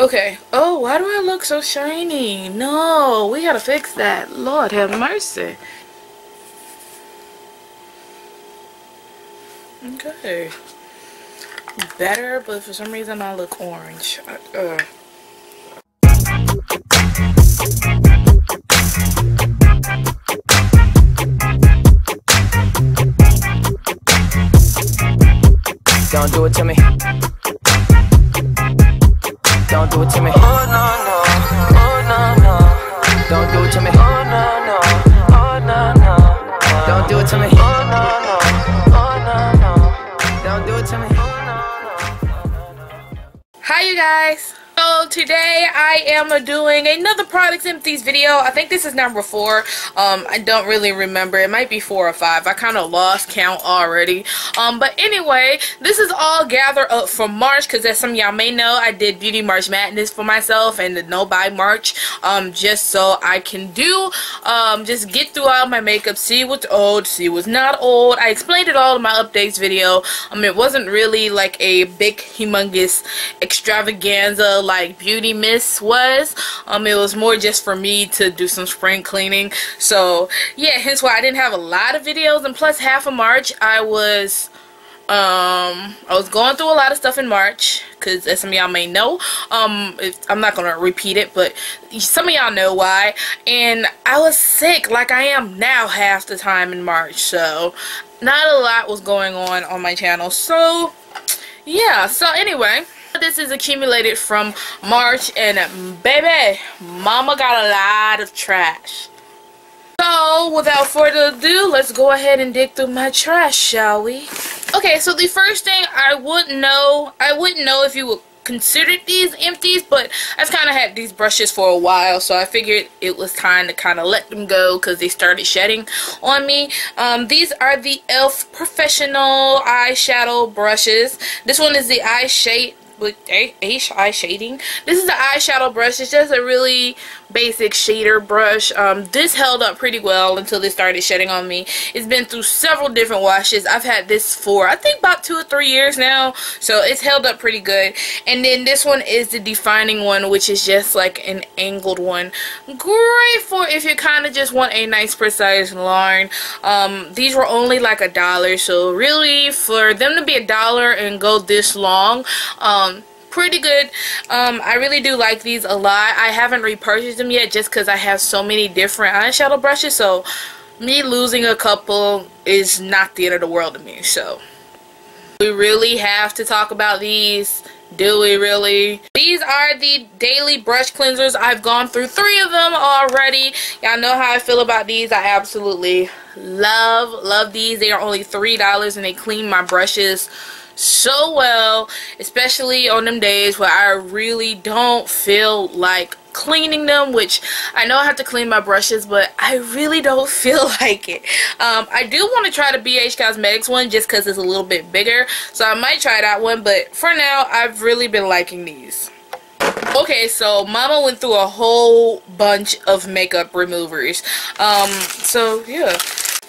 Okay. Oh, why do I look so shiny? No, we gotta fix that. Lord have mercy. Okay. Better, but for some reason I look orange. Don't do it to me. Don't do it to me. Oh no no, oh no no. Don't do it to me. Oh no no, oh no no. Don't do it to me. Oh no no, oh no no. Don't do it to me. Oh no no. Hi you guys. So today I am doing another Products Empties video. I think this is number 4. I don't really remember. It might be 4 or 5. I kind of lost count already. But anyway, this is all gather up from March, because as some of y'all may know, I did Beauty March Madness for myself and the No Buy March, just so I can do, just get through all my makeup, see what's old, see what's not old. I explained it all in my updates video. It wasn't really like a big, humongous extravaganza like Beauty Miss was. It was more just for me to do some spring cleaning, so yeah, hence why I didn't have a lot of videos. And plus, half of March I was going through a lot of stuff in March, because as some of y'all may know, I'm not gonna repeat it, but some of y'all know why. And I was sick like I am now half the time in March, so not a lot was going on my channel. So yeah, so anyway, this is accumulated from March, and baby mama got a lot of trash. So without further ado, let's go ahead and dig through my trash, shall we? Okay, so the first thing I wouldn't know if you would considered these empties, but I've kind of had these brushes for a while, so I figured it was time to kind of let them go because they started shedding on me. These are the e.l.f. professional eyeshadow brushes. This one is the eye shade with eye shading. This is the eyeshadow brush. It's just a really basic shader brush. This held up pretty well until it started shedding on me. It's been through several different washes. I've had this for I think about 2 or 3 years now, so it's held up pretty good. And then this one is the defining one, which is just like an angled one. Great for if you kind of just want a nice precise line. These were only like $1, so really for them to be $1 and go this long, pretty good. I really do like these a lot. I haven't repurchased them yet just because I have so many different eyeshadow brushes, so me losing a couple is not the end of the world to me. So we really have to talk about these. Do we really? These are the daily brush cleansers. I've gone through 3 of them already. Y'all know how I feel about these. I absolutely love these. They are only $3 and they clean my brushes so well, especially on them days where I really don't feel like cleaning them, which I know I have to clean my brushes, but I really don't feel like it. I do want to try the BH Cosmetics one just because it's a little bit bigger, so I might try that one, but for now I've really been liking these. Okay, so mama went through a whole bunch of makeup removers. So yeah.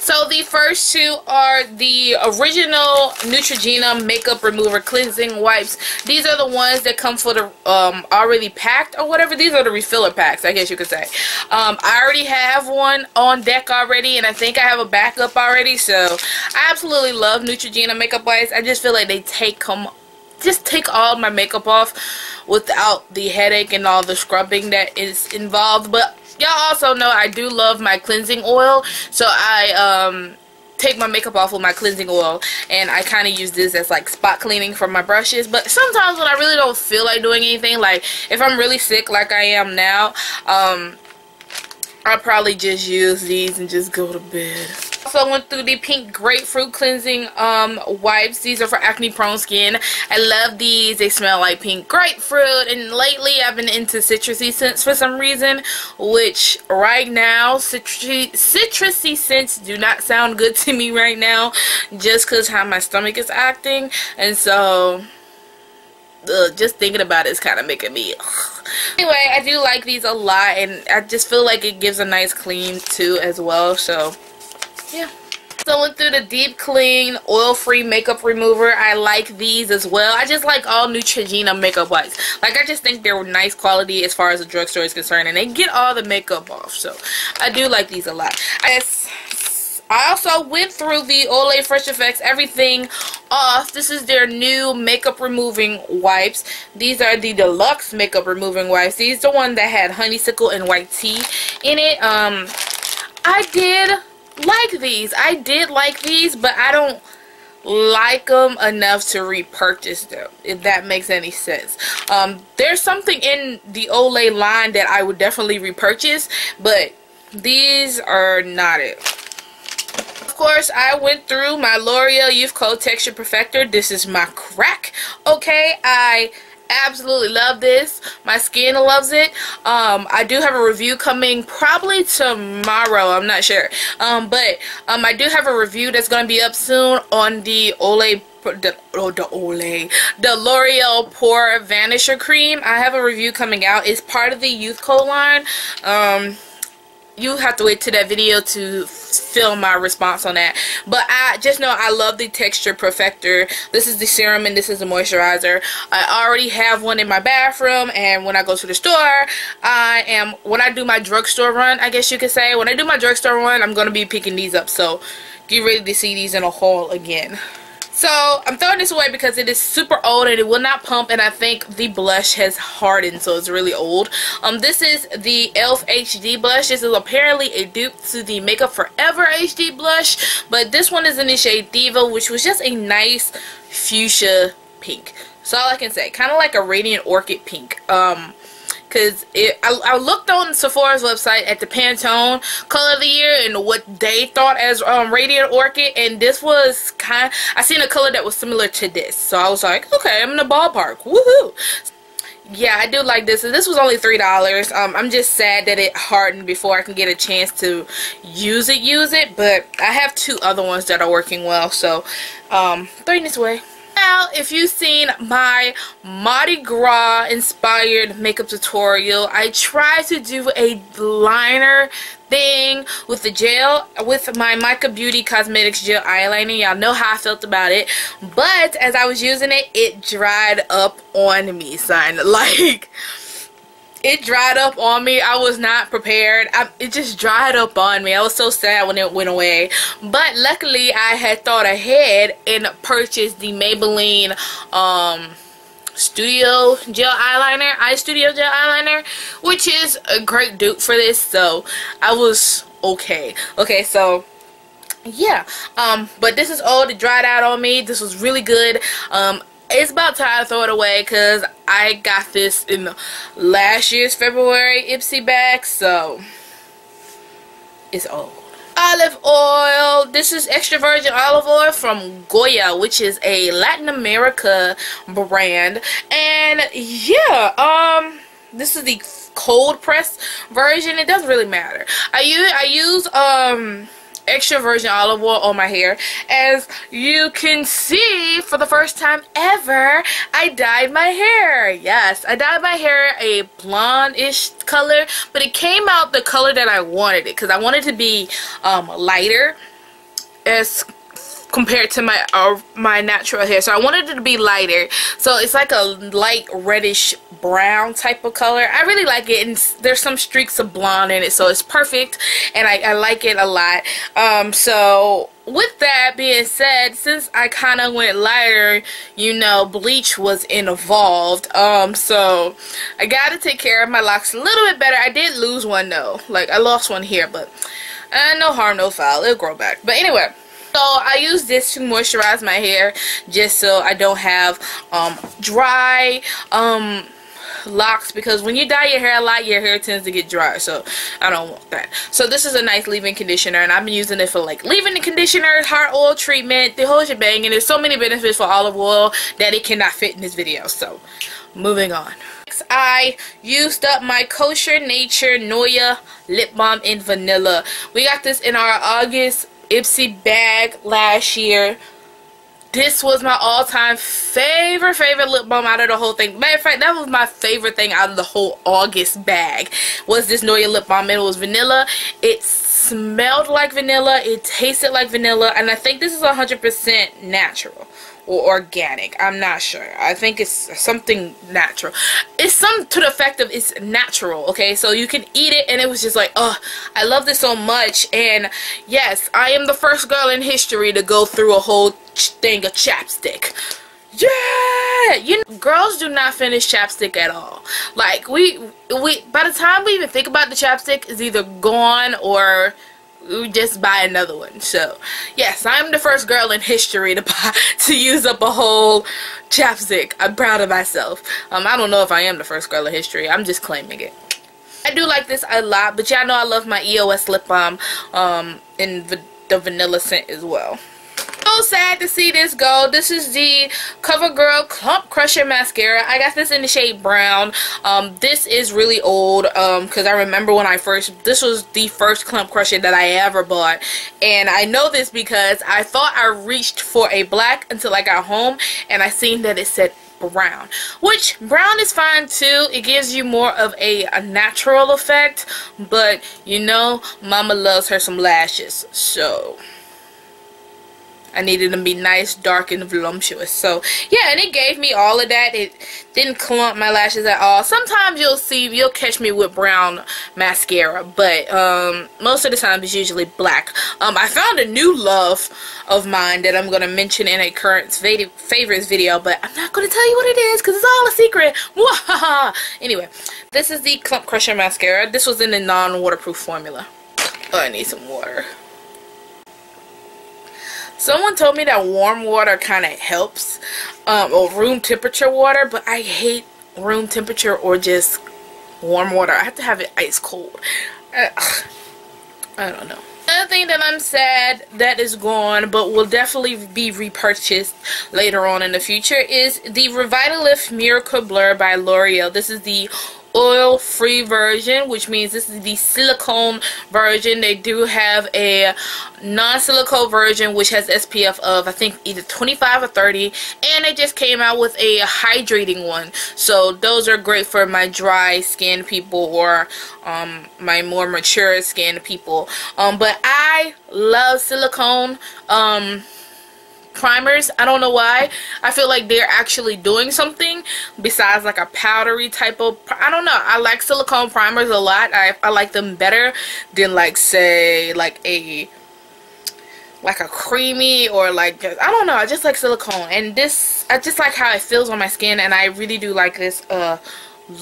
So the first 2 are the original Neutrogena makeup remover cleansing wipes. These are the ones that come for the already packed or whatever. These are the refiller packs, I guess you could say. I already have one on deck already, and I think I have a backup already. So I absolutely love Neutrogena makeup wipes. I just feel like they just take all my makeup off without the headache and all the scrubbing that is involved. But y'all also know I do love my cleansing oil, so I take my makeup off with my cleansing oil, and I kind of use this as like spot cleaning for my brushes. But sometimes when I really don't feel like doing anything, like if I'm really sick like I am now, I'll probably just use these and just go to bed. Also went through the Pink Grapefruit cleansing wipes. These are for acne prone skin. I love these. They smell like pink grapefruit, and lately I've been into citrusy scents for some reason, which right now citrusy scents do not sound good to me right now just because how my stomach is acting, and so just thinking about it is kind of making me anyway, I do like these a lot, and I just feel like it gives a nice clean too as well, so yeah. So went through the deep clean oil-free makeup remover. I like these as well. I just like all Neutrogena makeup wipes. Like, I just think they're nice quality as far as the drugstore is concerned, and they get all the makeup off. So I do like these a lot. I also went through the Olay Fresh Effects Everything Off. This is their new makeup removing wipes. These are the deluxe makeup removing wipes. These are the one that had honeysuckle and white tea in it. I did like these. But I don't like them enough to repurchase them, if that makes any sense. There's something in the Olay line that I would definitely repurchase, but these are not it. Of course, I went through my L'Oreal Youth Code Texture Perfector. This is my crack. Okay, I absolutely love this. My skin loves it. I do have a review coming probably tomorrow. I'm not sure. I do have a review that's going to be up soon on the Olay the L'Oreal Pore Vanisher Cream. I have a review coming out. It's part of the Youth Code line. You have to wait to that video to film my response on that. But I just know I love the Texture Perfector. This is the serum and this is the moisturizer. I already have one in my bathroom, and when I go to the store, when I do my drugstore run, I guess you could say, when I do my drugstore run, I'm going to be picking these up. So get ready to see these in a haul again. So I'm throwing this away because it is super old and it will not pump, and I think the blush has hardened, so it's really old. This is the e.l.f. HD blush. This is apparently a dupe to the Makeup Forever HD blush, but this one is in the shade Diva, which was just a nice fuchsia pink. That's all I can say. Kind of like a Radiant Orchid pink. Because I looked on Sephora's website at the Pantone color of the year and what they thought as Radiant Orchid, and this was kind of, I seen a color that was similar to this. So I was like, okay, I'm in the ballpark. Woohoo! Yeah, I do like this. And this was only $3. I'm just sad that it hardened before I can get a chance to use it. But I have two other ones that are working well. So, throwing this away. Now, if you've seen my Mardi Gras inspired makeup tutorial, I tried to do a liner thing with the gel, with my Micah Beauty Cosmetics gel eyeliner. Y'all know how I felt about it, but as I was using it, it dried up on me, son. Like, it dried up on me. I was not prepared. It just dried up on me. I was so sad when it went away. But luckily, I had thought ahead and purchased the Maybelline Eye Studio Gel Eyeliner, which is a great dupe for this. So I was okay. Okay, so yeah. But this is old. It dried out on me. This was really good. It's about time to throw it away because I got this in last year's February Ipsy bag, so it's old. Olive oil. This is extra virgin olive oil from Goya, which is a Latin America brand. And yeah, this is the cold press version. It doesn't really matter. I use extra virgin olive oil on my hair. As you can see, for the first time ever, I dyed my hair. Yes, I dyed my hair a blonde-ish color, but it came out the color that I wanted it, because I wanted it to be lighter as compared to my natural hair. So I wanted it to be lighter, so it's like a light reddish brown type of color. I really like it, and there's some streaks of blonde in it, so it's perfect, and I like it a lot. So with that being said, since I kind of went lighter, you know, bleach was involved. So I gotta take care of my locks a little bit better. I did lose one though, like I lost one here, but no harm, no foul, it'll grow back. But anyway, so I use this to moisturize my hair just so I don't have dry locks, because when you dye your hair a lot, your hair tends to get dry, so I don't want that. So this is a nice leave-in conditioner, and I've been using it for like leave-in conditioner, hot oil treatment, the whole shebang, and there's so many benefits for olive oil that it cannot fit in this video. So moving on. Next, I used up my Kosher Nature Noya lip balm in vanilla. We got this in our August Ipsy bag last year. This was my all-time favorite lip balm out of the whole thing. Matter of fact, that was my favorite thing out of the whole August bag, was this Noya lip balm. It was vanilla. It's smelled like vanilla, it tasted like vanilla, and I think this is 100% natural or organic. I'm not sure. I think it's something natural. It's some to the effect of it's natural, okay? So you can eat it, and it was just like, oh, I love this so much. And yes, I am the first girl in history to go through a whole thing of chapstick. Yeah, you know, girls do not finish chapstick at all. Like we by the time we even think about the chapstick is either gone or we just buy another one. So yes, I'm the first girl in history to use up a whole chapstick. I'm proud of myself. I don't know if I am the first girl in history. I'm just claiming it. I do like this a lot, but y'all know I love my EOS lip balm in the vanilla scent as well. So sad to see this go. This is the CoverGirl Clump Crusher mascara. I got this in the shade brown. This is really old because I remember when I first, this was the first Clump Crusher that I ever bought, and I know this because I thought I reached for a black until I got home and I seen that it said brown, which brown is fine too. It gives you more of a natural effect, but you know, mama loves her some lashes, so I needed to be nice, dark, and voluptuous. So yeah, and it gave me all of that. It didn't clump my lashes at all. Sometimes you'll catch me with brown mascara, but most of the time it's usually black. I found a new love of mine that I'm going to mention in a current favorites video, but I'm not going to tell you what it is because it's all a secret. Anyway, this is the Clump Crusher mascara. This was in the non-waterproof formula. Oh, I need some water. Someone told me that warm water kind of helps, or room temperature water, but I hate room temperature or just warm water. I have to have it ice cold. I don't know. Another thing that I'm sad that is gone, but will definitely be repurchased later on in the future, is the Revitalift Miracle Blur by L'Oreal. This is the oil-free version, which means this is the silicone version. They do have a non-silicone version which has SPF of I think either 25 or 30, and they just came out with a hydrating one, so those are great for my dry skin people or my more mature skin people. But I love silicone primers. I don't know why. I feel like they're actually doing something besides like a powdery type of, I don't know. I like silicone primers a lot. I like them better than like say like a creamy or like, I don't know. I just like silicone, and this, I just like how it feels on my skin, and I really do like this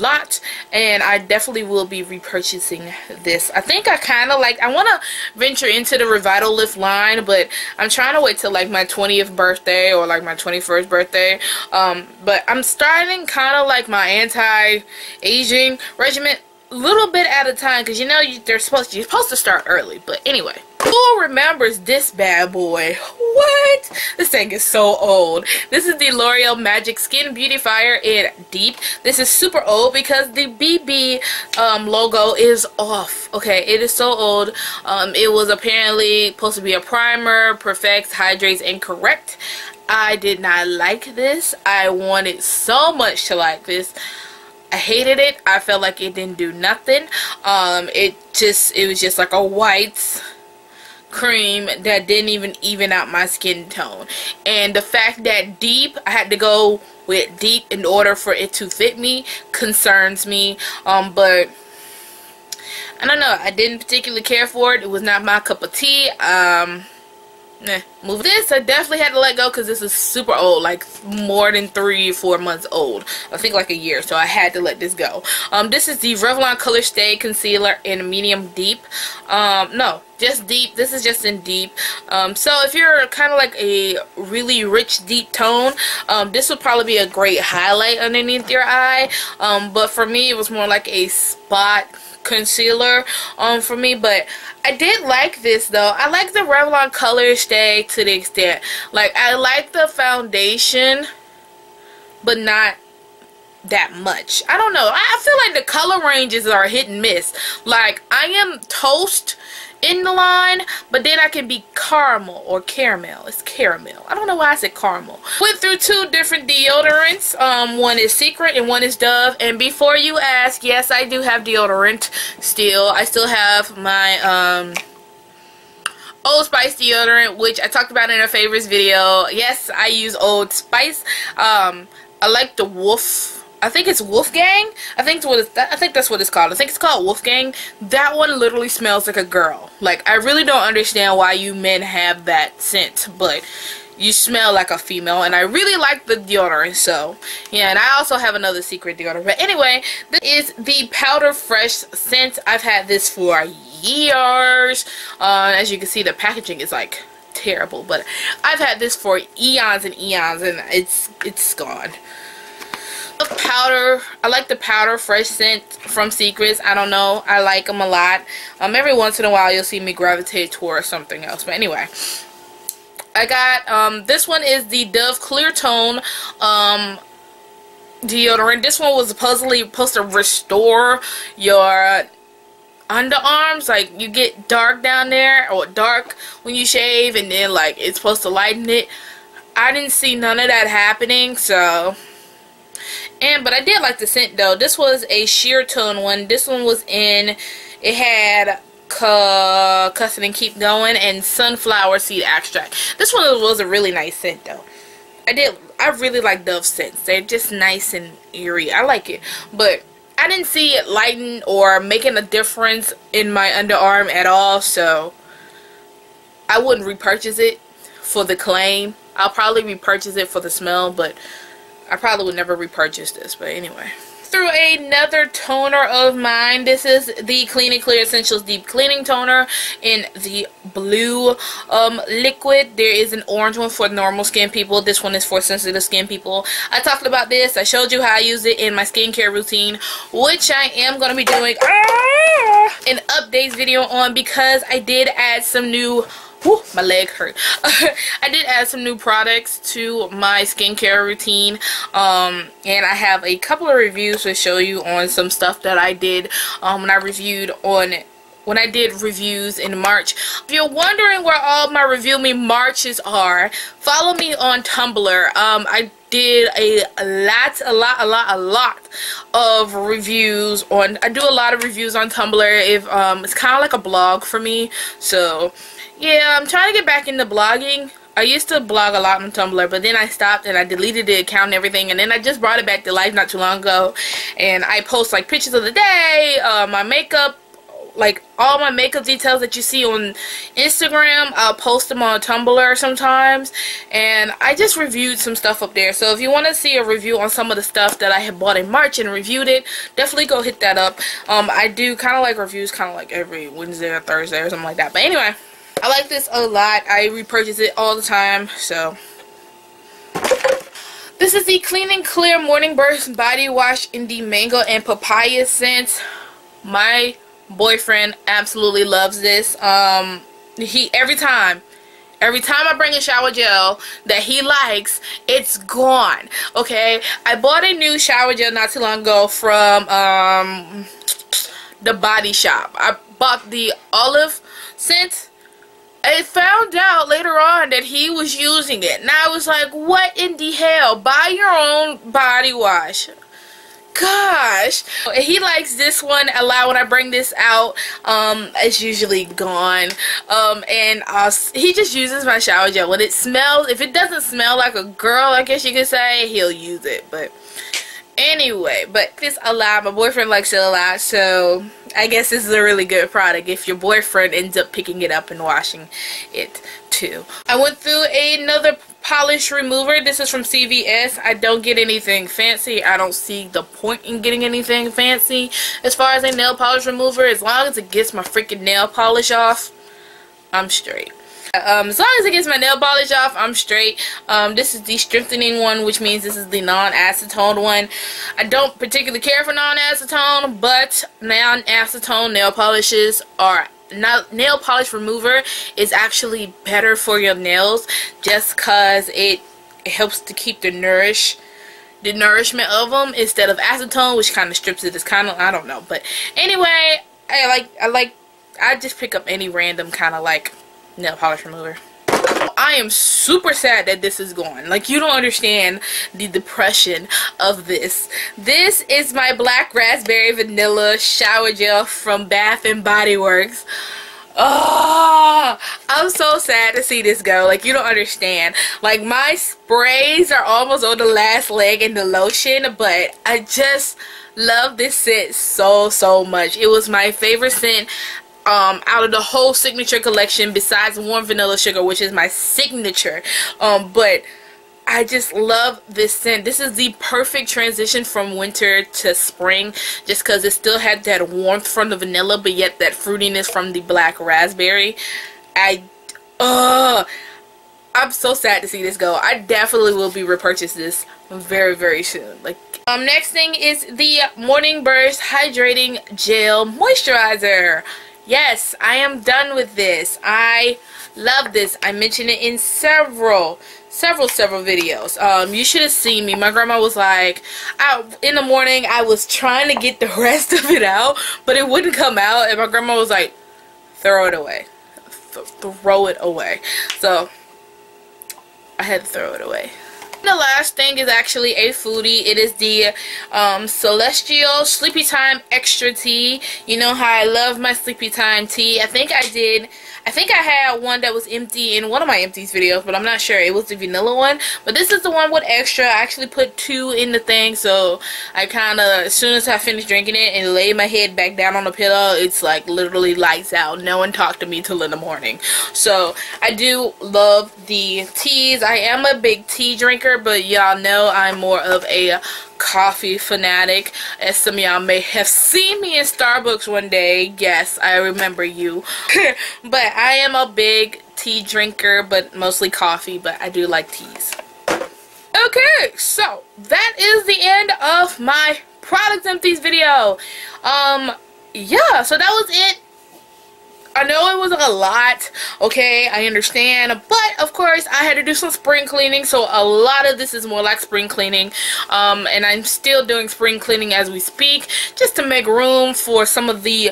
lot, and I definitely will be repurchasing this. I think I kind of like, I want to venture into the Revitalift line, but I'm trying to wait till like my 20th birthday or like my 21st birthday. But I'm starting kind of like my anti-aging regimen little bit at a time, because you know you're supposed to start early. But anyway, who remembers this bad boy? What? This thing is so old. This is the L'Oreal Magic Skin Beautifier in Deep. This is super old because the BB logo is off. Okay, it is so old. It was apparently supposed to be a primer, perfects, hydrates, and correct. I did not like this. I wanted so much to like this. I hated it. I felt like it didn't do nothing. It was just like a white cream that didn't even out my skin tone. And the fact that Deep, I had to go with Deep in order for it to fit me, concerns me. But I don't know. I didn't particularly care for it. It was not my cup of tea. Move this. I definitely had to let go because this is super old, like more than 3 or 4 months old. I think like a year, so I had to let this go. This is the Revlon ColorStay Concealer in Medium Deep. Just Deep. This is just in Deep. So if you're kind of like a really rich deep tone, this would probably be a great highlight underneath your eye. But for me, it was more like a spot concealer for me. But I did like this though. I like the Revlon ColorStay to the extent, like I like the foundation but not that much. I don't know, I feel like the color ranges are hit and miss. Like I am toast in the line, but then I can be caramel or caramel. It's caramel. I don't know why I said caramel. Went through 2 different deodorants. One is Secret and one is Dove. And before you ask, yes, I do have deodorant still. I still have my Old Spice deodorant, which I talked about in a favorites video. Yes, I use Old Spice. I like the Wolf. I think it's Wolfgang. I think that's what it's called. I think it's called Wolfgang. That one literally smells like a girl. Like, I really don't understand why you men have that scent, but you smell like a female, and I really like the deodorant, so yeah. And I also have another secret deodorant, but anyway, this is the Powder Fresh scent. I've had this for years. As you can see, the packaging is like terrible, but I've had this for eons and eons, and it's gone. Powder, I like the Powder Fresh scent from Secret. I don't know, I like them a lot. Every once in a while you'll see me gravitate towards something else, but anyway, I got this one is the Dove Clear Tone deodorant. This one was supposedly supposed to restore your underarms, like you get dark down there, or dark when you shave, and then like it's supposed to lighten it. I didn't see none of that happening, so. But I did like the scent though. This was a sheer tone one. This one was in, it had Cussing and Keep Going and sunflower seed extract. This one was a really nice scent though. I really like Dove scents. They're just nice and eerie. I like it, but I didn't see it lighten or making a difference in my underarm at all, so I wouldn't repurchase it for the claim. I'll probably repurchase it for the smell, but I probably would never repurchase this, but anyway. Through another toner of mine. This is the Clean and Clear Essentials Deep Cleaning Toner in the blue liquid. There is an orange one for normal skin people. This one is for sensitive skin people. I talked about this. I showed you how I use it in my skincare routine, which I am going to be doing an updates video on, because I did add some new... Whew, my leg hurt. I did add some new products to my skincare routine, and I have a couple of reviews to show you on some stuff that I did when I did reviews in March. If you're wondering where all my Review Me Marches are, follow me on Tumblr. I did a lot of reviews on. I do a lot of reviews on Tumblr. If it's kind of like a blog for me, so. Yeah, I'm trying to get back into blogging. I used to blog a lot on Tumblr, but then I stopped and I deleted the account and everything, and then I just brought it back to life not too long ago, and I post like pictures of the day, my makeup, like all my makeup details that you see on Instagram. I'll post them on Tumblr sometimes, and I just reviewed some stuff up there. So if you want to see a review on some of the stuff that I had bought in March and reviewed it, definitely go hit that up. I do kind of like reviews kind of like every Wednesday or Thursday or something like that, but anyway. I like this a lot. I repurchase it all the time, so. This is the Clean and Clear Morning Burst Body Wash in the Mango and Papaya scent. My boyfriend absolutely loves this. He every time I bring a shower gel that he likes, it's gone. Okay, I bought a new shower gel not too long ago from the Body Shop. I bought the olive scent. I found out later on that he was using it, and I was like, what in the hell? Buy your own body wash. Gosh. He likes this one a lot. When I bring this out, it's usually gone. He just uses my shower gel. When it smells, if it doesn't smell like a girl, I guess you could say, he'll use it. But anyway, but this a lot. My boyfriend likes it a lot, so I guess this is a really good product if your boyfriend ends up picking it up and washing it too. I went through another polish remover. This is from CVS. I don't get anything fancy. I don't see the point in getting anything fancy as far as a nail polish remover. As long as it gets my freaking nail polish off, I'm straight. As long as it gets my nail polish off, I'm straight. This is the strengthening one, which means this is the non-acetone one. I don't particularly care for non-acetone, but non-acetone nail polishes are not. Nail polish remover is actually better for your nails, just cause it helps to keep the nourishment of them, instead of acetone, which kind of strips it. It's kind of, I don't know, but anyway, I just pick up any random kind of like nail polish remover. I am super sad that this is gone. Like, you don't understand the depression of this. This is my Black Raspberry Vanilla Shower Gel from Bath and Body Works. Oh, I'm so sad to see this go. Like, you don't understand. Like, my sprays are almost on the last leg in the lotion, but I just love this scent so much. It was my favorite scent out of the whole signature collection besides warm vanilla sugar, which is my signature. But I just love this scent. This is the perfect transition from winter to spring, just because it still had that warmth from the vanilla, but yet that fruitiness from the black raspberry. I'm so sad to see this go. I definitely will be repurchasing this very soon. Like, next thing is the Morning Burst Hydrating Gel Moisturizer. Yes, I am done with this. I love this. I mentioned it in several videos. You should have seen me. My grandma was like, in the morning I was trying to get the rest of it out, but it wouldn't come out, and my grandma was like, throw it away. Throw it away. So I had to throw it away. The last thing is actually a foodie. It is the Celestial Sleepy Time Extra Tea. You know how I love my Sleepy Time tea. I think I had one that was empty in one of my empties videos, but I'm not sure. It was the vanilla one, but this is the one with extra. I actually put 2 in the thing, so I kind of, as soon as I finished drinking it and laid my head back down on the pillow, it's like literally lights out. No one talked to me till in the morning. So I do love the teas. I am a big tea drinker, but y'all know I'm more of a coffee fanatic, as some of y'all may have seen me in Starbucks one day. Yes, I remember you. But I am a big tea drinker, but mostly coffee, but I do like teas. Okay, so that is the end of my products empties video. Yeah, so that was it. I know it was a lot, okay, I understand, but of course I had to do some spring cleaning, so a lot of this is more like spring cleaning, and I'm still doing spring cleaning as we speak, just to make room for some of the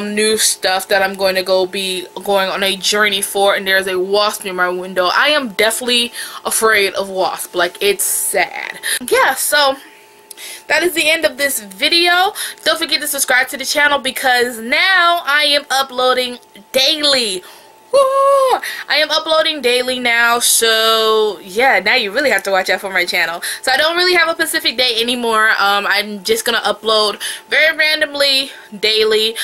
new stuff that I'm going to be going on a journey for. And there's a wasp near my window. I am definitely afraid of wasp, like, it's sad. Yeah, so that is the end of this video. Don't forget to subscribe to the channel, because now I am uploading daily. Woo! I am uploading daily now, so yeah, now you really have to watch out for my channel. So I don't really have a specific day anymore. I'm just gonna upload very randomly daily.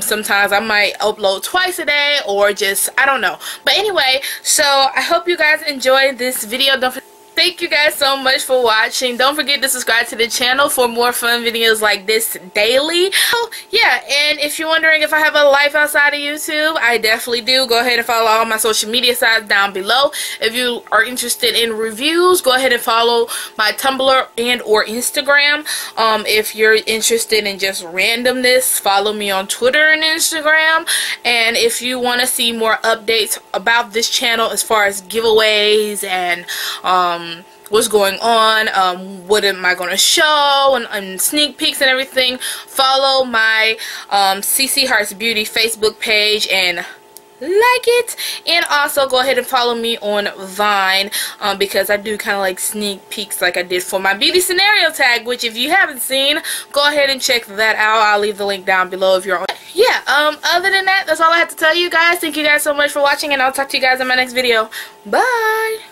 Sometimes I might upload twice a day, or just, I don't know. But anyway, so I hope you guys enjoyed this video. Don't forget, thank you guys so much for watching. Don't forget to subscribe to the channel for more fun videos like this daily. Oh, yeah, and if you're wondering if I have a life outside of YouTube, I definitely do. Go ahead and follow all my social media sites down below. If you are interested in reviews, go ahead and follow my Tumblr and or Instagram. If you're interested in just randomness, follow me on Twitter and Instagram. And if you want to see more updates about this channel as far as giveaways and what's going on, what am I going to show, and sneak peeks and everything, follow my CC Hearts Beauty Facebook page and like it. And also go ahead and follow me on Vine, because I do kind of like sneak peeks, like I did for my beauty scenario tag, which if you haven't seen, go ahead and check that out. I'll leave the link down below if you're on. Yeah, other than that, that's all I have to tell you guys. Thank you guys so much for watching, and I'll talk to you guys in my next video. Bye.